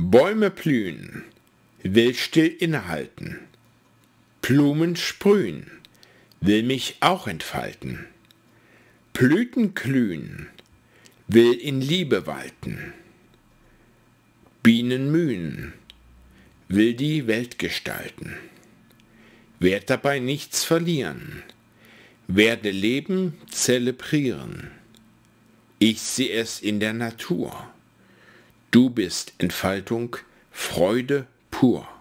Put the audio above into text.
Bäume blühen, will still innehalten. Blumen sprühen, will mich auch entfalten. Blüten glühen, will in Liebe walten. Bienen mühen, will die Welt gestalten. Werd dabei nichts verlieren, werde Leben zelebrieren. Ich sehe es in der Natur, du bist Entfaltung, Freude pur.